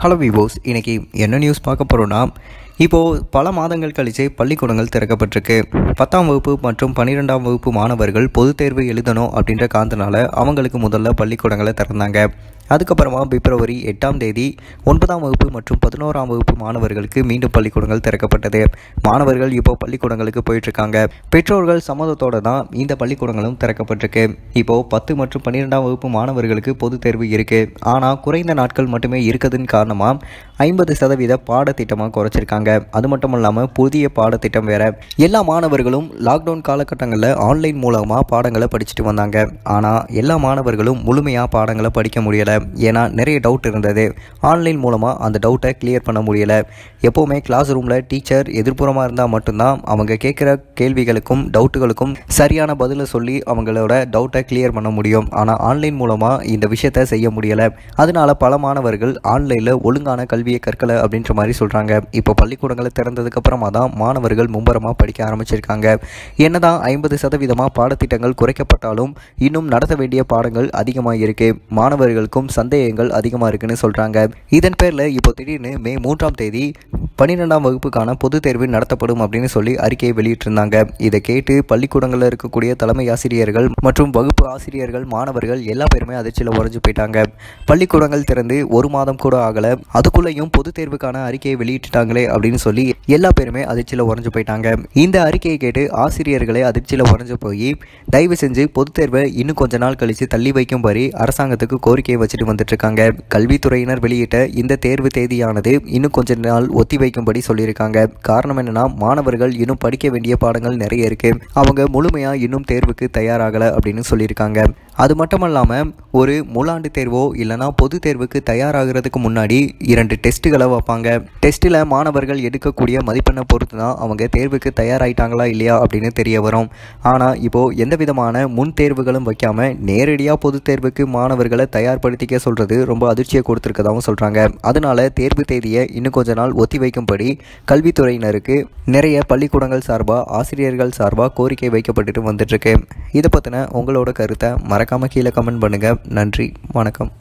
Hello விவோஸ், இன்றைக்கி என்ன news பார்க்க போகிறோன்னா, இப்போது பல மாதங்கள் கழித்து பள்ளிக்கூடங்கள் திறக்கப்பட்டிருக்கு. 10ஆம் வகுப்பு மற்றும் 12ஆம் வகுப்பு மாணவர்கள் பொதுத் தேர்வு எழுதணும் அப்படின்ற காரணத்தினால அவங்களுக்கு முதல்ல பள்ளிக்கூடங்களை திறந்தாங்க. அதுக்கப்புறமா பிப்ரவரி 8ஆம் தேதி 9ஆம் வகுப்பு மற்றும் 11ஆம் வகுப்பு மாணவர்களுக்கு மீண்டும் பள்ளிக்கூடங்கள் திறக்கப்பட்டது. மாணவர்கள் இப்போ பள்ளிக்கூடங்களுக்கு போயிட்டுருக்காங்க. பெற்றோர்கள் சம்மதத்தோடு தான் இந்த பள்ளிக்கூடங்களும் திறக்கப்பட்டிருக்கு. இப்போது 10 மற்றும் 12ஆம் வகுப்பு மாணவர்களுக்கு பொதுத் தேர்வு இருக்குது. ஆனால் குறைந்த நாட்கள் மட்டுமே இருக்குதுன்னு காரணமாக 50% பாடத்திட்டமாக குறைச்சிருக்காங்க. அது மட்டும் இல்லாமல் புதிய பாடத்திட்டம் வேறு. எல்லா மாணவர்களும் லாக்டவுன் காலகட்டங்களில் ஆன்லைன் மூலமாக பாடங்களை படிச்சுட்டு வந்தாங்க. ஆனால் எல்லா மாணவர்களும் முழுமையாக பாடங்களை படிக்க முடியலை. ஏன்னா நிறைய டவுட் இருந்தது. ஆன்லைன் மூலமாக அந்த டவுட்டை கிளியர் பண்ண முடியலை. எப்போவுமே கிளாஸ் ரூமில் டீச்சர் எதிர்ப்புறமாக இருந்தால் மட்டும்தான் அவங்க கேட்குற கேள்விகளுக்கும் டவுட்டுகளுக்கும் சரியான பதிலை சொல்லி அவங்களோட டவுட்டை கிளியர் பண்ண முடியும். ஆனால் ஆன்லைன் மூலமாக இந்த விஷயத்தை செய்ய முடியலை. அதனால பல மாணவர்கள் ஆன்லைனில் ஒழுங்கான கல்வியை கற்கலை அப்படின்ற மாதிரி சொல்கிறாங்க. இப்போ பள்ளிக்கூடங்களை திறந்ததுக்கு அப்புறமா தான் மாணவர்கள் மும்பரமாக படிக்க ஆரம்பிச்சிருக்காங்க. என்னதான் 50% பாடத்திட்டங்கள் குறைக்கப்பட்டாலும் இன்னும் நடத்த வேண்டிய பாடங்கள் அதிகமாக இருக்கு. மாணவர்களுக்கும் சந்தேகங்கள் அதிகமாக இருக்குன்னு சொல்கிறாங்க. இதன் பேரில் இப்போ திடீர்னு மே 3ஆம் தேதி 12ஆம் வகுப்புக்கான பொதுத் தேர்வு நடத்தப்படும் அப்படின்னு சொல்லி அறிக்கையை வெளியிட்டிருந்தாங்க. இதை கேட்டு பள்ளிக்கூடங்களில் இருக்கக்கூடிய தலைமை ஆசிரியர்கள் மற்றும் வகுப்பு ஆசிரியர்கள், மாணவர்கள் எல்லா பேருமே அதிர்ச்சியில் உறைஞ்சு போயிட்டாங்க. பள்ளிக்கூடங்கள் திறந்து 1 மாதம் கூட ஆகலை, அதுக்குள்ளேயும் பொதுத் தேர்வுக்கான அறிக்கையை வெளியிட்டாங்களே அப்படின்னு சொல்லி எல்லா பேருமே அதிர்ச்சியில் உறைஞ்சு போயிட்டாங்க. இந்த அறிக்கையை கேட்டு ஆசிரியர்களே அதிர்ச்சியில் உறைஞ்சு போய் தயவு செஞ்சு பொதுத் தேர்வை இன்னும் கொஞ்ச நாள் கழித்து தள்ளி வைக்கும்படி அரசாங்கத்துக்கு கோரிக்கையை வச்சுட்டு வந்துட்டுருக்காங்க. கல்வித்துறையினர் வெளியிட்ட இந்த தேர்வு தேதியானது இன்னும் கொஞ்ச நாள் ஒத்தி வைக்கும்படி சொல்லியிருக்காங்க. காரணம் என்னன்னா, மாணவர்கள் இன்னும் படிக்க வேண்டிய பாடங்கள் நிறைய இருக்கு. அவங்க முழுமையா இன்னும் தேர்வுக்கு தயாராகலை அப்படின்னு சொல்லியிருக்காங்க. அது மட்டும் இல்லாமல் ஒரு முழாண்டு தேர்வோ இல்லைனா பொது தேர்வுக்கு தயாராகிறதுக்கு முன்னாடி 2 டெஸ்ட்டுகளை வைப்பாங்க. டெஸ்ட்டில் மாணவர்கள் எடுக்கக்கூடிய மதிப்பெண்ணை பொறுத்து தான் அவங்க தேர்வுக்கு தயாராகிட்டாங்களா இல்லையா அப்படின்னு தெரிய வரும். ஆனால் இப்போது எந்த விதமான முன் தேர்வுகளும் வைக்காமல் நேரடியாக பொது தேர்வுக்கு மாணவர்களை தயார்படுத்திக்க சொல்கிறது ரொம்ப அதிர்ச்சியை கொடுத்துருக்கதாகவும் சொல்கிறாங்க. அதனால தேர்வு தேதியை இன்னும் கொஞ்ச நாள் ஒத்தி வைக்கும்படி கல்வித்துறையினருக்கு நிறைய பள்ளிக்கூடங்கள் சார்பாக, ஆசிரியர்கள் சார்பாக கோரிக்கை வைக்கப்பட்டுட்டு வந்துட்டுருக்கு. இதை பற்றின உங்களோட கருத்தை மறக்காம கீழே கமெண்ட் பண்ணுங்க. நன்றி, வணக்கம்.